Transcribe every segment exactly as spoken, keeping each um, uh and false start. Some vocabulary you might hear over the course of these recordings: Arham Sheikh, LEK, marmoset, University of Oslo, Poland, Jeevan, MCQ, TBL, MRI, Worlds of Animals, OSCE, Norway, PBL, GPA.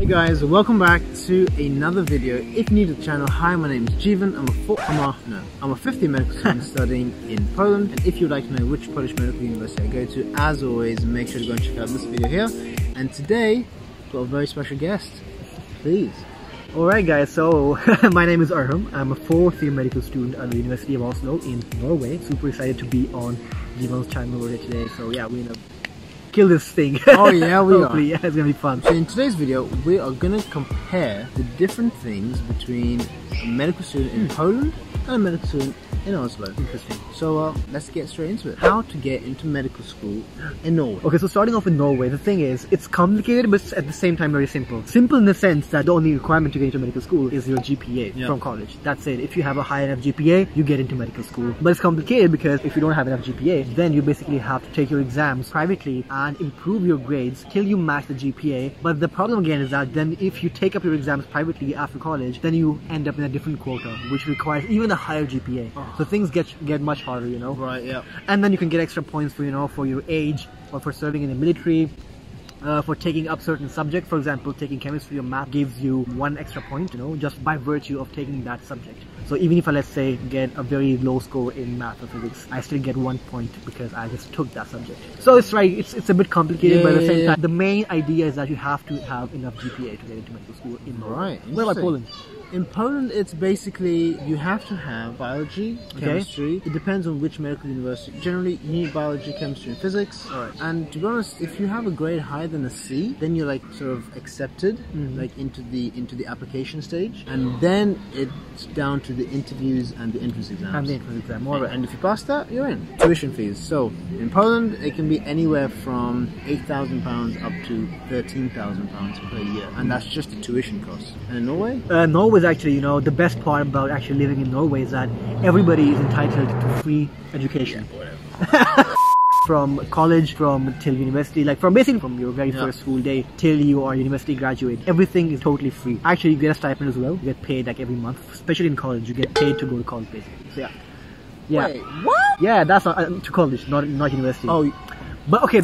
Hey guys, welcome back to another video. If new to the channel, hi, my name is Jeevan. I'm a fourth, I'm a, no, I'm a fifth year medical student studying in Poland. And if you'd like to know which Polish medical university I go to, as always, make sure to go and check out this video here. And today, we've got a very special guest. Please. Alright guys, so my name is Arham. I'm a fourth year medical student at the University of Oslo in Norway. Super excited to be on Jeevan's channel today. So yeah, we're in a kill this thing. Oh yeah, we are. Yeah, it's gonna be fun. So in today's video, we are gonna compare the different things between a medical student in mm. Poland and a medical student in Oslo. Interesting. So uh, let's get straight into it. How to get into medical school in Norway. Okay, so starting off with Norway, the thing is, it's complicated, but it's at the same time very simple. Simple in the sense that the only requirement to get into medical school is your G P A yeah. from college. That's it. If you have a high enough G P A, you get into medical school. But it's complicated because if you don't have enough G P A, then you basically have to take your exams privately and improve your grades till you match the G P A. But the problem again is that then if you take up your exams privately after college, then you end up in a different quota, which requires even a higher G P A. Oh. So things get get much harder, you know. Right. Yeah. And then you can get extra points for you know for your age or for serving in the military, uh, for taking up certain subjects. For example, taking chemistry or math gives you one extra point, you know, just by virtue of taking that subject. So even if I, let's say, get a very low score in math or physics, I still get one point because I just took that subject. So it's right, it's, it's a bit complicated, yeah, but at the same yeah, yeah. time, the main idea is that you have to have enough G P A to get into medical school in Norway. Right. What about Poland? In Poland, it's basically, you have to have biology, okay. chemistry. It depends on which medical university. Generally, you need biology, chemistry, and physics. All right. And to be honest, if you have a grade higher than a C, then you're like sort of accepted, mm-hmm. like into the into the application stage. And then it's down to the interviews and the entrance exams. And the entrance exam, all right. And if you pass that, you're in. Tuition fees. So in Poland, it can be anywhere from eight thousand pounds up to thirteen thousand pounds per year, and that's just the tuition cost. And in Norway, uh, Norway. Actually, you know, the best part about actually living in Norway is that everybody is entitled to free education. Yeah, from college, from till university, like from basically from your very yeah. first school day till you are university graduate, everything is totally free. Actually, you get a stipend as well. You get paid like every month, especially in college. You get paid to go to college, basically. So yeah, yeah. Wait, what? Yeah, that's not, uh, to college, not not university. Oh. But okay,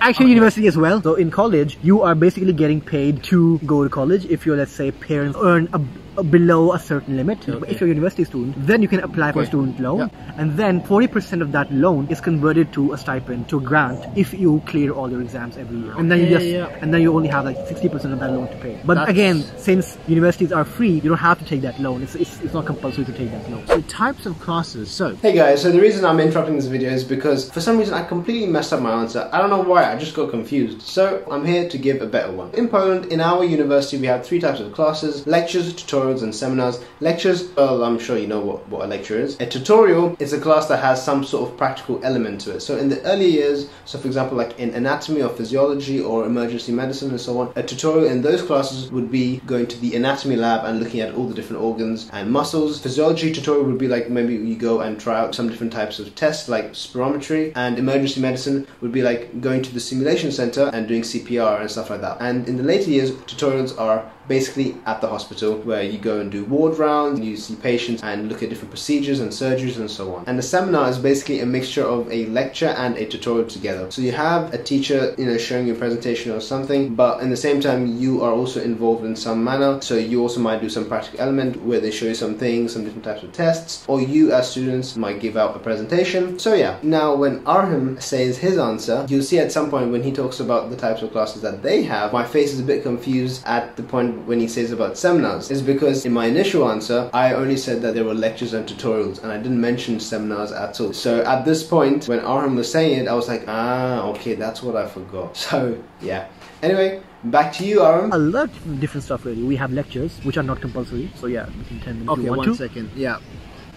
actually okay. university as well. So in college, you are basically getting paid to go to college if your, let's say, parents earn a, a below a certain limit. Okay. But if you're a university student, then you can apply for okay. a student loan. Yeah. And then forty percent of that loan is converted to a stipend, to a grant, if you clear all your exams every year. And then you just, yeah, yeah. and then you only have like sixty percent of that loan to pay. But That's... again, since universities are free, you don't have to take that loan. It's, it's, it's not compulsory to take that loan. So types of classes, so. Hey guys, so the reason I'm interrupting this video is because for some reason I completely messed up my answer. I don't know why, I just got confused. So I'm here to give a better one. In Poland, in our university, we have three types of classes: lectures, tutorials, and seminars. Lectures, well, I'm sure you know what, what a lecture is. A tutorial is a class that has some sort of practical element to it. So in the early years, so for example, like in anatomy or physiology or emergency medicine and so on, a tutorial in those classes would be going to the anatomy lab and looking at all the different organs and muscles. Physiology tutorial would be like maybe you go and try out some different types of tests like spirometry, and emergency medicine would be like going to the simulation center and doing C P R and stuff like that. And in the later years, tutorials are basically at the hospital, where you go and do ward rounds, you see patients and look at different procedures and surgeries and so on. And the seminar is basically a mixture of a lecture and a tutorial together. So you have a teacher, you know, showing your presentation or something, but in the same time you are also involved in some manner. So you also might do some practical element where they show you some things, some different types of tests, or you as students might give out a presentation. So yeah, now when Arham says his answer, you'll see at some point when he talks about the types of classes that they have, my face is a bit confused at the point when he says about seminars, is because in my initial answer I only said that there were lectures and tutorials and I didn't mention seminars at all. So at this point when Arham was saying it, I was like, ah, okay, that's what I forgot. So yeah, anyway, back to you, Arham. A lot of different stuff really. We have lectures which are not compulsory, so yeah, we can ten minutes okay, one to. second yeah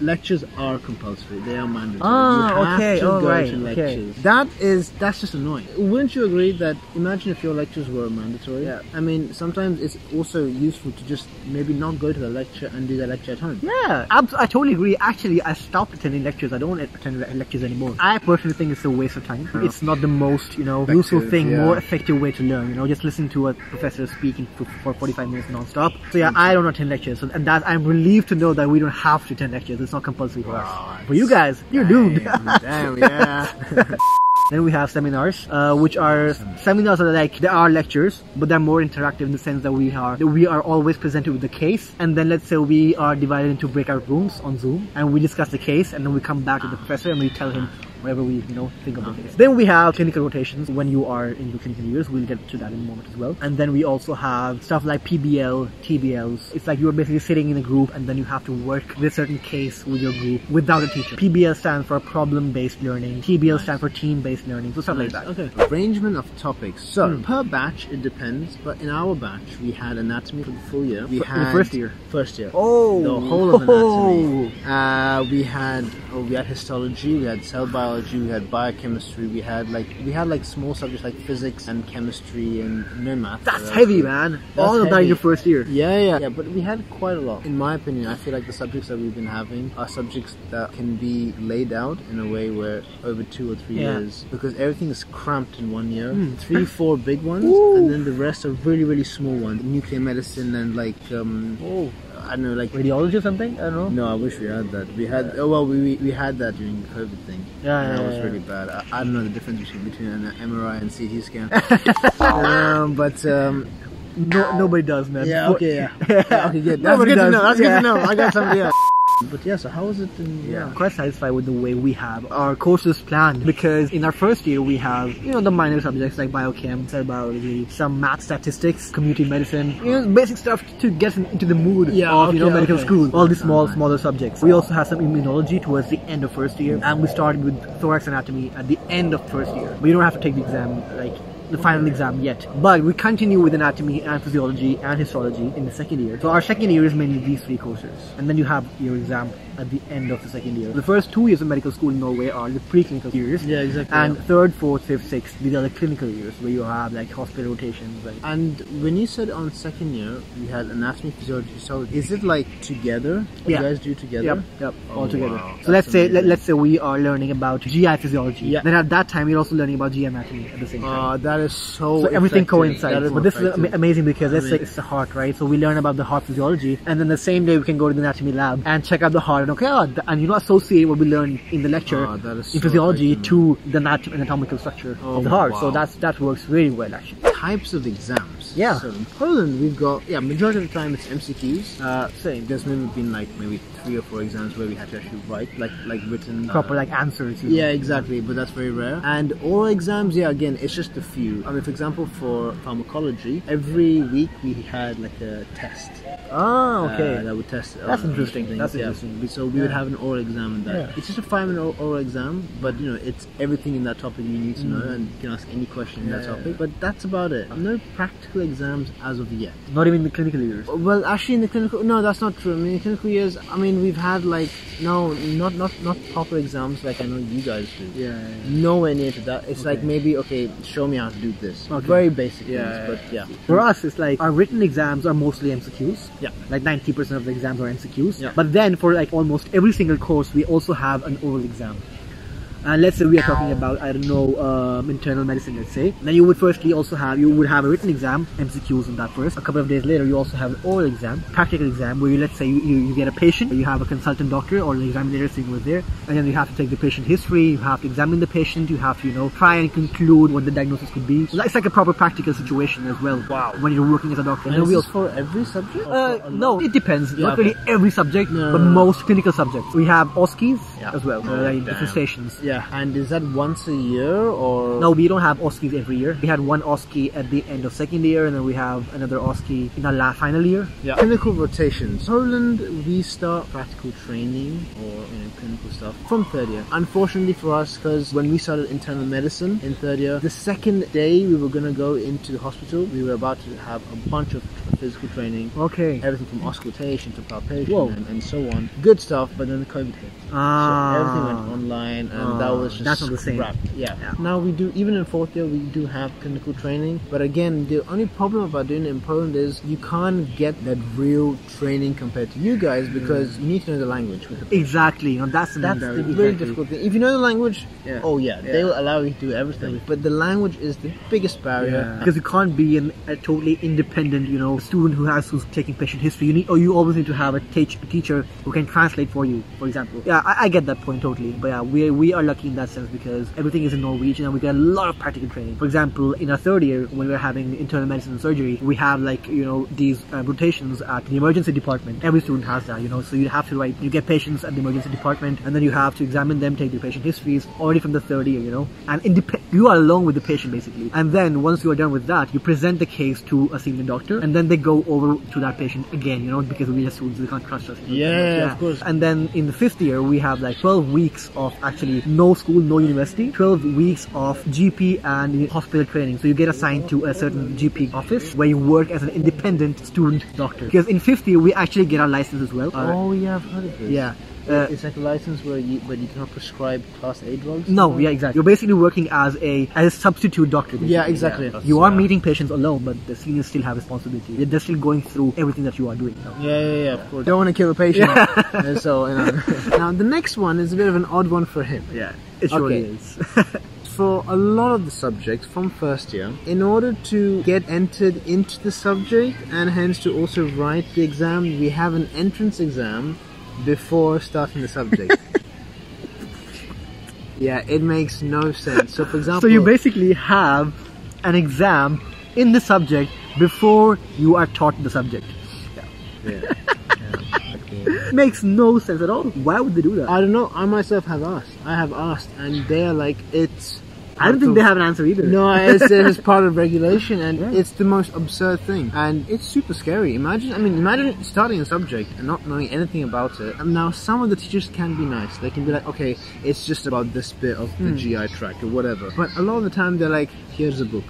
lectures are compulsory, they are mandatory. Ah, you have okay, to go right, to lectures. Okay. That is, that's just annoying. Wouldn't you agree that, imagine if your lectures were mandatory? Yeah. I mean, sometimes it's also useful to just maybe not go to the lecture and do the lecture at home. Yeah, I, I totally agree. Actually, I stopped attending lectures. I don't attend lectures anymore. I personally think it's a waste of time. Oh. It's not the most, you know, effective, useful thing, yeah. more effective way to learn, you know, just listen to a professor speaking for, for forty-five minutes non-stop. So yeah, I don't attend lectures. So, and that, I'm relieved to know that we don't have to attend lectures. It's not compulsory for us. Wow, for you guys, you're doomed. Damn, yeah. Then we have seminars, uh, which are seminars are like there are lectures, but they're more interactive in the sense that we are that we are always presented with the case, and then let's say we are divided into breakout rooms on Zoom, and we discuss the case, and then we come back to the professor and we tell him whatever we you know think of the case. Then we have clinical rotations when you are in your clinical years. We'll get to that in a moment as well. And then we also have stuff like P B L, T B Ls. It's like you're basically sitting in a group and then you have to work with a certain case with your group without a teacher. P B L stands for problem-based learning. T B L stands for team-based learning. So stuff nice. like that. Okay. Arrangement of topics. So mm. per batch it depends, but in our batch we had anatomy for the full year. We for, had the first year. First year. Oh. The whole of anatomy. Oh. Uh, we had oh, we had histology. We had cell biology. We had biochemistry. We had like we had like small subjects like physics and chemistry and no math. That's heavy, man. All of that in your first year. Yeah, yeah, yeah. But we had quite a lot. In my opinion, I feel like the subjects that we've been having are subjects that can be laid out in a way where over two or three yeah. years, because everything is cramped in one year. Mm. Three, four big ones, Ooh. and then the rest are really, really small ones. Nuclear medicine and like um. Oh. I don't know, like radiology or something? I don't know. No, I wish we had that. We had, oh well, we we had that during the COVID thing. Yeah, and yeah, that was yeah. really bad. I, I don't know the difference between, between an M R I and C T scan. um, but um, no, nobody does, man. Yeah, okay, yeah. yeah okay, good. That's good does. to know. That's yeah. good to know. I got somebody else. But yeah, so how is it in, yeah. I'm quite satisfied with the way we have our courses planned, because in our first year we have, you know, the minor subjects like biochem, cell biology, some math, statistics, community medicine, you know, basic stuff to get into the mood yeah, of, okay, you know, medical okay. school. All these small, smaller subjects. We also have some immunology towards the end of first year, and we started with thorax anatomy at the end of first year. But you don't have to take the exam, like, the final exam yet, but we continue with anatomy and physiology and histology in the second year. So our second year is mainly these three courses, and then you have your exam at the end of the second year. The first two years of medical school in Norway are the preclinical years. Yeah, exactly. And yeah. third, fourth, fifth, sixth, these are the clinical years where you have like hospital rotations. Like. And when you said on second year, you had anatomy, physiology, histology. Is it like together? Yeah. You guys do together? Yep, yep, oh, all together. Wow. So That's let's amazing. say let, let's say we are learning about G I physiology. Yeah. Then at that time, you're also learning about G I anatomy at the same time. Uh, that is so. So everything coincides. But this effective. is amazing because let's I mean, say it's the heart, right? So we learn about the heart physiology, and then the same day we can go to the anatomy lab and check out the heart. And okay, oh, and you know, associate what we learned in the lecture oh, in so physiology to the nat anatomical structure oh, of the heart. Wow. So that's that works really well actually. Types of exams. Yeah. So in Poland we've got yeah majority of the time it's M C Qs. Uh, same. There's maybe been like maybe three or four exams where we had to actually write like like written proper uh, like answers. You know. Yeah, exactly. But that's very rare. And oral exams, yeah, again it's just a few. I mean, for example, for pharmacology, every week we had like a test. Oh, okay. Uh, that would test. Uh, that's interesting. Things. That's interesting. Yeah. So we yeah. would have an oral exam in that. Yeah. It's just a five-minute oral exam, but you know it's everything in that topic you need to know, mm. and you can ask any question yeah. in that topic. But that's about it. No practical exams as of yet. Not even in the clinical years. Well, actually, in the clinical, no, that's not true. I mean, in the clinical years, I mean, we've had like no, not not not proper exams like I know you guys do. Yeah. yeah, yeah. Nowhere near to that. It's okay. like maybe okay, show me how to do this. Okay. Very basic yeah, things, yeah, but yeah. yeah. For us, it's like our written exams are mostly M C Qs. Yeah. Like ninety percent of the exams are M C Qs. Yeah. But then for like almost every single course, we also have an oral exam. And let's say we are talking about, I don't know, um, internal medicine, let's say. Then you would firstly also have, you would have a written exam, M C Qs on that first. A couple of days later, you also have an oral exam, practical exam, where you, let's say you, you, you get a patient, you have a consultant doctor or an examiner sitting over there, and then you have to take the patient history, you have to examine the patient, you have to, you know, try and conclude what the diagnosis could be. So that's like a proper practical situation as well. Wow. When you're working as a doctor. And, and this is for every subject? Uh, for no, it depends. Yeah, Not okay. really every subject, no. but most clinical subjects. We have O S C Es yeah. as well, oh, like different stations. Yeah. And is that once a year or? No, we don't have O S C Es every year. We had one O S C E at the end of second year, and then we have another O S C E in our last final year. Yeah. Clinical rotations. Poland, we start practical training or you know, clinical stuff from third year. Unfortunately for us, because when we started internal medicine in third year, the second day we were gonna go into the hospital, we were about to have a bunch of physical training. Okay. Everything from auscultation to palpation and, and so on. Good stuff, but then the COVID hit. Ah. So everything went online, and ah. that was just That's not the same. Yeah. yeah. Now we do, even in fourth year, we do have clinical training. But again, the only problem about doing it in Poland is you can't get that real training compared to you guys because mm. you need to know the language. With the exactly. No, that's that's the exactly. very difficult thing. If you know the language, yeah. oh yeah, yeah, they will allow you to do everything. But the language is the biggest barrier. Yeah. Because you can't be an, a totally independent, you know, student who has who's taking patient history. You need, or you always need to have a, teach, a teacher who can translate for you, for example. Yeah, I, I get that point totally. But yeah, we, we are like lucky in that sense because everything is in Norwegian and we get a lot of practical training. For example, in our third year when we're having internal medicine and surgery, we have like, you know, these uh, rotations at the emergency department. Every student has that, you know, so you have to write, you get patients at the emergency department and then you have to examine them, take their patient histories already from the third year, you know, and indep you are alone with the patient basically. And then once you are done with that, you present the case to a senior doctor and then they go over to that patient again, you know, because we just we can't trust us. Yeah, yeah, of course. And then in the fifth year, we have like twelve weeks of actually no school, no university, twelve weeks of G P and hospital training. So you get assigned to a certain G P office where you work as an independent student doctor. Because in fifth year, we actually get our license as well. Uh, oh yeah, I've heard of this. Yeah. Uh, it's like a license where you, but you cannot prescribe class A drugs? No, yeah, exactly. You're basically working as a as a substitute doctor. Basically. Yeah, exactly. Yeah, you are yeah. meeting patients alone, but the seniors still have responsibility. They're still going through everything that you are doing now. Yeah, yeah, yeah, of course. Don't want to kill a patient. Yeah. So, you know. Now, the next one is a bit of an odd one for him. Yeah, it sure okay. is. For a lot of the subjects from first year, in order to get entered into the subject and hence to also write the exam, we have an entrance exam before starting the subject. Yeah, it makes no sense. So for example, so you basically have an exam in the subject before you are taught the subject. Yeah. Yeah. Yeah. Okay. Makes no sense at all. Why would they do that? I don't know. I myself have asked. I have asked and they're like, it's I don't think of, they have an answer either. No, it's, it's part of regulation and yeah. it's the most absurd thing. And it's super scary. Imagine, I mean, imagine starting a subject and not knowing anything about it. And now some of the teachers can be nice. They can be like, okay, it's just about this bit of the mm. G I tract or whatever. But a lot of the time they're like, here's a book.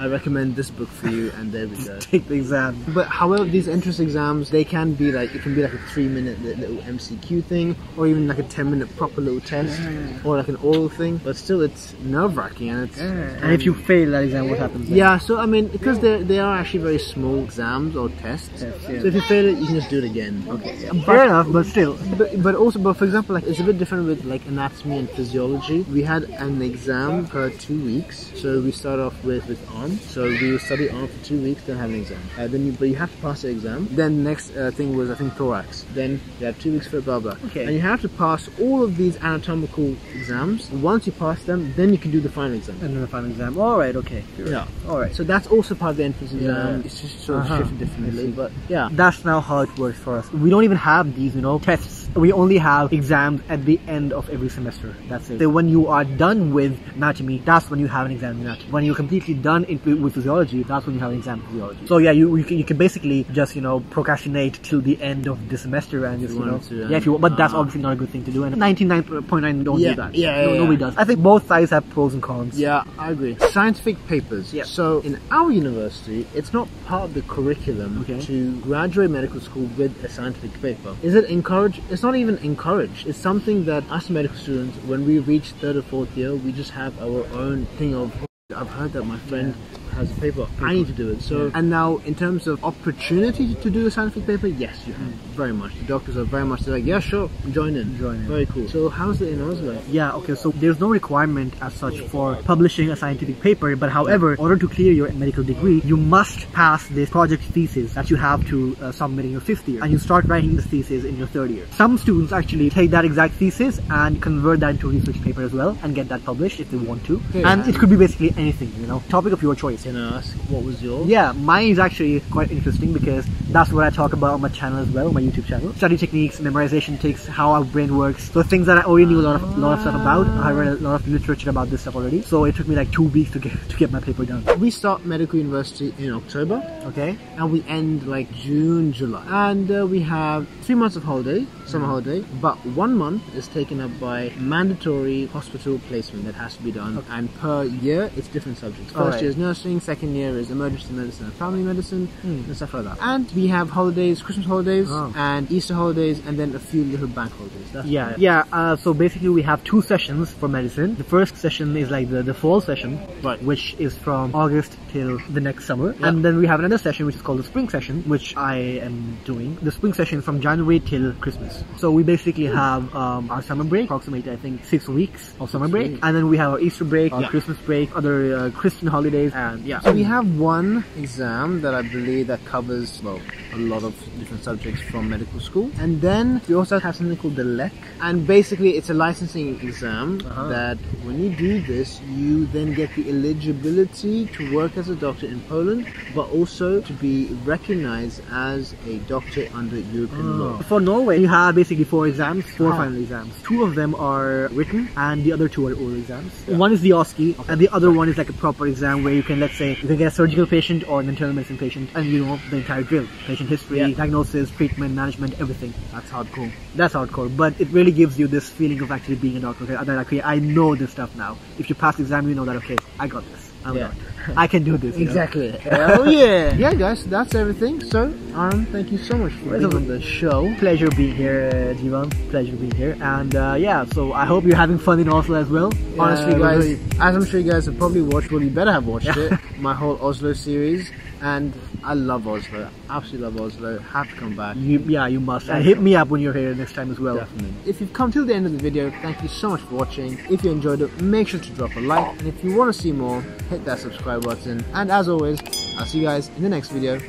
I recommend this book for you and there we go. Take the exam. But however, these entrance exams, they can be like, it can be like a three minute little M C Q thing, or even like a ten minute proper little test, yeah. or like an oral thing. But still, it's nerve wracking and it's... Yeah. Um, and if you fail that exam, what happens then? Yeah, so I mean, because yeah. they are actually very small exams or tests. Yes, yeah. So if you fail it, you can just do it again. Okay. Yeah. Fair but, enough, but still. But, but also, but for example, like it's a bit different with like anatomy and physiology. We had an exam per two weeks. So we start off with, with arms. So we study arm for two weeks, then have an exam. Uh, then you, but you have to pass the exam. Then the next uh, thing was I think thorax. Then you have two weeks for blah blah. Okay. And you have to pass all of these anatomical exams. And once you pass them, then you can do the final exam. And then the final exam. All right. Okay. Sure. Yeah. All right. So that's also part of the entrance yeah. exam. It's just sort of uh-huh. shifted differently, but yeah. That's now how it works for us. We don't even have these, you know, tests. We only have exams at the end of every semester. That's it. So when you are done with anatomy, that's when you have an exam in anatomy. When you're completely done in with physiology, that's when you have an exam in physiology. So yeah, you you can, you can basically just, you know, procrastinate till the end of the semester and just, you know, to, yeah, if you, but uh, that's obviously not a good thing to do. And ninety-nine point nine don't yeah, do that. Yeah, yeah, no, yeah. Nobody does. I think both sides have pros and cons. Yeah, I agree. Scientific papers. Yeah. So in our university, it's not part of the curriculum okay. to graduate medical school with a scientific paper. Is it encouraged? It's not even encouraged. It's something that us medical students, when we reach third or fourth year, we just have our own thing of, I've heard that my friend has a paper, I need to do it. So, and now in terms of opportunity to do a scientific paper, yes, you have very much. The doctors are very much like, yeah, sure, join in. Join in. Very cool. So how's it in Oslo? Yeah, okay, so there's no requirement as such for publishing a scientific paper, but however, in order to clear your medical degree, you must pass this project thesis that you have to uh, submit in your fifth year, and you start writing this thesis in your third year. Some students actually take that exact thesis and convert that into a research paper as well, and get that published if they want to. Okay, and yeah. it could be basically anything, you know, topic of your choice. Can I ask what was yours? Yeah, mine is actually quite interesting because that's what I talk about on my channel as well, my YouTube channel. Study techniques, memorization tricks, how our brain works. So things that I already knew a lot of lot of stuff about. I read a lot of literature about this stuff already. So it took me like two weeks to get to get my paper done. We start medical university in October, okay, and we end like June, July, and uh, we have three months of holiday, summer holiday, but one month is taken up by mandatory hospital placement that has to be done, okay. and per year it's different subjects. First right. year is nursing, second year is emergency medicine and family medicine, mm. and stuff like that. And we have holidays, Christmas holidays, oh. and Easter holidays, and then a few little bank holidays. That's yeah, yeah. Uh, so basically we have two sessions for medicine. The first session is like the, the fall session, right. which is from August till the next summer. Yep. And then we have another session which is called the spring session, which I am doing. The spring session is from January till Christmas. So we basically have um, our summer break, approximately I think six weeks of summer break. And then we have our Easter break, our yeah. Christmas break, other uh, Christian holidays, and and yeah. So we have one exam that I believe that covers, well, a lot of different subjects from medical school. And then we also have something called the L E K. And basically it's a licensing exam uh-huh. that when you do this, you then get the eligibility to work as a doctor in Poland, but also to be recognized as a doctor under European oh. law. For Norway, you have basically four exams, four ah. final exams. Two of them are written and the other two are oral exams. Yeah. One is the O S C E okay. and the other one is like a proper exam where you can, let's say, you can get a surgical patient or an internal medicine patient and you know the entire drill. Patient history, yeah. diagnosis, treatment, management, everything. That's hardcore. That's hardcore, but it really gives you this feeling of actually being a doctor. Okay, that actually I know this stuff now. If you pass the exam, you know that, okay, I got this. I'm yeah. a doctor. I can do this. Exactly. Oh yeah. Yeah, guys, that's everything. So, Arham, thank you so much for being on the show. Pleasure being here, uh, Jivan. Pleasure being here. And uh, yeah, so I hope you're having fun in Oslo as well. Yeah, honestly, guys, really... as I'm sure you guys have probably watched, well, you better have watched yeah. it. My whole Oslo series. And I love Oslo. Absolutely love Oslo. Have to come back. You, yeah, you must. And hit me up when you're here next time as well. Definitely. If you've come till the end of the video, thank you so much for watching. If you enjoyed it, make sure to drop a like. And if you want to see more, hit that subscribe button, and as always, I'll see you guys in the next video.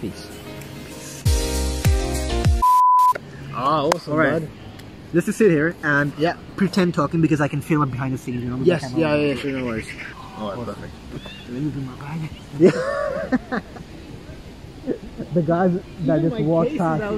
Peace. Ah, oh, awesome. All right, bud. Let's just sit here and yeah, pretend talking because I can feel it behind the scenes. You know, yes, the yeah, yeah, yeah, sure, no worries. All right, perfect. Let me do my bag. Yeah. The guys that even just walked past.